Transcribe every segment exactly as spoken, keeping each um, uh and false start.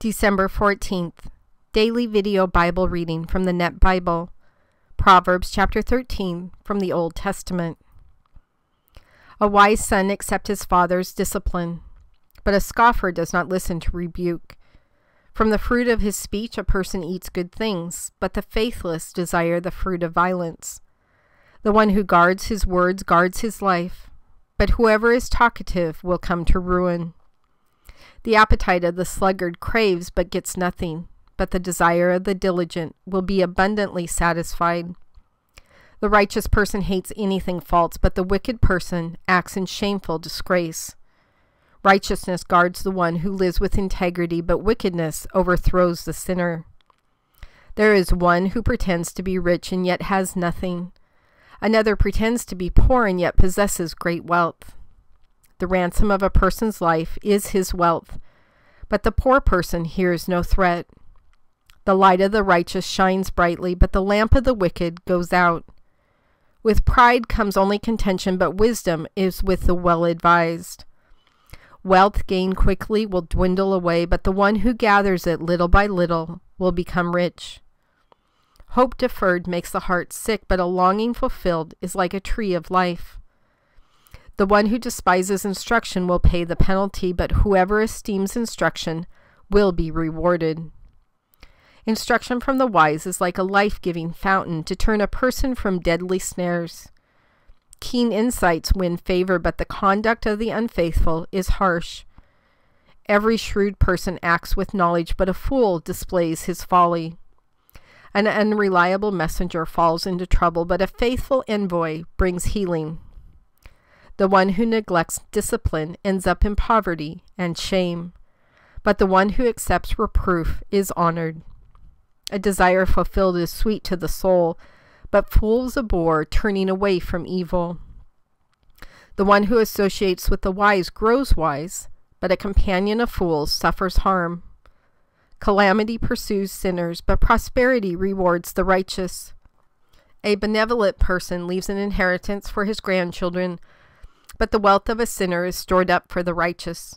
December fourteenth, Daily Video Bible Reading from the N E T Bible, Proverbs chapter thirteen from the Old Testament. A wise son accepts his father's discipline, but a scoffer does not listen to rebuke. From the fruit of his speech a person eats good things, but the faithless desire the fruit of violence. The one who guards his words guards his life, but whoever is talkative will come to ruin. The appetite of the sluggard craves but gets nothing, but the desire of the diligent will be abundantly satisfied. The righteous person hates anything false, but the wicked person acts in shameful disgrace. Righteousness guards the one who lives with integrity, but wickedness overthrows the sinner. There is one who pretends to be rich and yet has nothing. Another pretends to be poor and yet possesses great wealth. The ransom of a person's life is his wealth, but the poor person hears no threat. The light of the righteous shines brightly, but the lamp of the wicked goes out. With pride comes only contention, but wisdom is with the well-advised. Wealth gained quickly will dwindle away, but the one who gathers it little by little will become rich. Hope deferred makes the heart sick, but a longing fulfilled is like a tree of life. The one who despises instruction will pay the penalty, but whoever esteems instruction will be rewarded. Instruction from the wise is like a life-giving fountain to turn a person from deadly snares. Keen insights win favor, but the conduct of the unfaithful is harsh. Every shrewd person acts with knowledge, but a fool displays his folly. An unreliable messenger falls into trouble, but a faithful envoy brings healing. The one who neglects discipline ends up in poverty and shame, but the one who accepts reproof is honored. A desire fulfilled is sweet to the soul, but fools abhor turning away from evil. The one who associates with the wise grows wise, but a companion of fools suffers harm. Calamity pursues sinners, but prosperity rewards the righteous. A benevolent person leaves an inheritance for his grandchildren, but the wealth of a sinner is stored up for the righteous.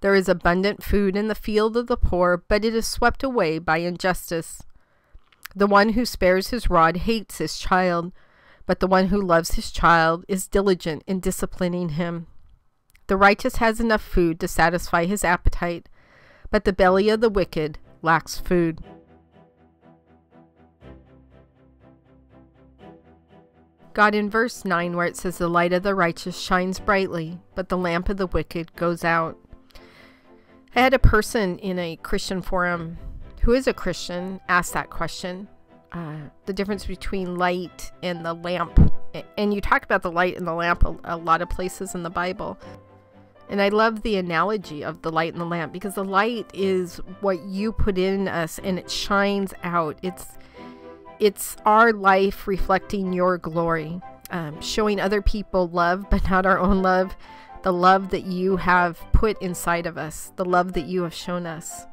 There is abundant food in the field of the poor, but it is swept away by injustice. The one who spares his rod hates his child, but the one who loves his child is diligent in disciplining him. The righteous has enough food to satisfy his appetite, but the belly of the wicked lacks food. God in verse nine, where it says the light of the righteous shines brightly, but the lamp of the wicked goes out. I had a person in a Christian forum who is a Christian ask that question, uh, the difference between light and the lamp. And you talk about the light and the lamp a, a lot of places in the Bible. And I love the analogy of the light and the lamp, because the light is what you put in us and it shines out. It's it's our life reflecting your glory, um, showing other people love, but not our own love. The love that you have put inside of us, the love that you have shown us.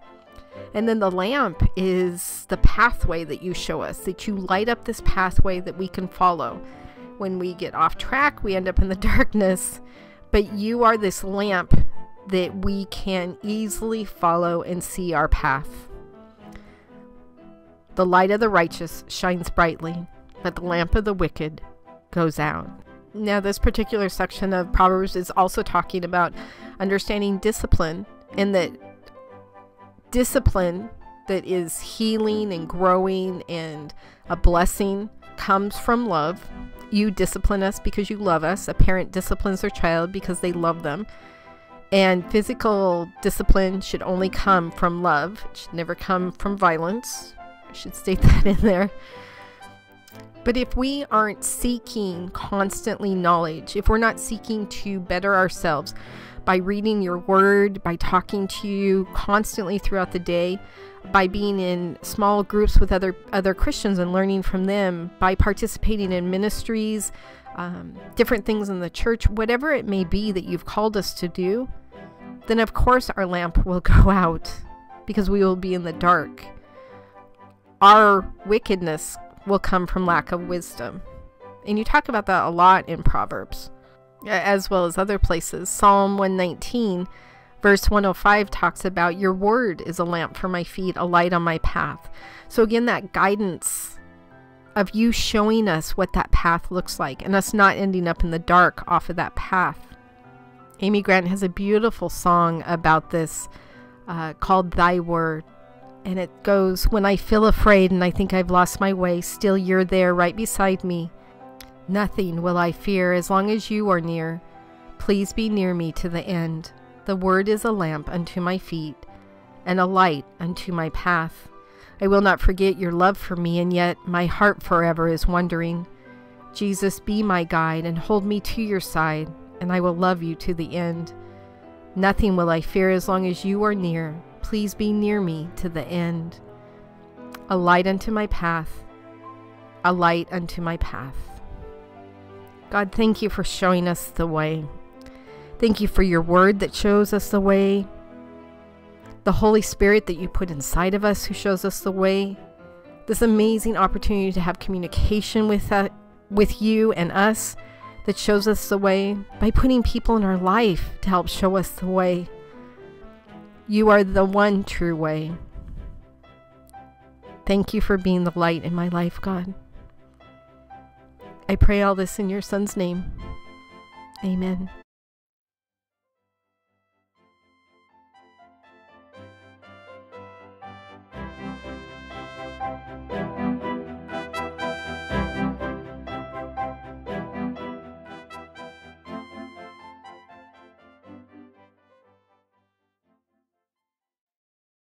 And then the lamp is the pathway that you show us, that you light up this pathway that we can follow. When we get off track, we end up in the darkness. But you are this lamp that we can easily follow and see our path. The light of the righteous shines brightly, but the lamp of the wicked goes out. Now, this particular section of Proverbs is also talking about understanding discipline, and that discipline that is healing and growing and a blessing comes from love. You discipline us because you love us. A parent disciplines their child because they love them. And physical discipline should only come from love. It should never come from violence. I should state that in there. But if we aren't seeking constantly knowledge, if we're not seeking to better ourselves by reading your word, by talking to you constantly throughout the day, by being in small groups with other other Christians and learning from them, by participating in ministries, um, different things in the church, whatever it may be that you've called us to do, then of course our lamp will go out, because we will be in the dark. Our wickedness will come from lack of wisdom. And you talk about that a lot in Proverbs, as well as other places. Psalm one nineteen Verse one oh five talks about your word is a lamp for my feet, a light on my path. So again, that guidance of you showing us what that path looks like and us not ending up in the dark off of that path. Amy Grant has a beautiful song about this uh, called Thy Word. And it goes, when I feel afraid and I think I've lost my way, still you're there right beside me. Nothing will I fear as long as you are near. Please be near me to the end. The word is a lamp unto my feet and a light unto my path. I will not forget your love for me, and yet my heart forever is wondering. Jesus, be my guide and hold me to your side, and I will love you to the end. Nothing will I fear as long as you are near. Please be near me to the end. A light unto my path, a light unto my path. God, thank you for showing us the way. Thank you for your word that shows us the way. The Holy Spirit that you put inside of us who shows us the way. This amazing opportunity to have communication with, uh, with you and us that shows us the way by putting people in our life to help show us the way. You are the one true way. Thank you for being the light in my life, God. I pray all this in your Son's name. Amen.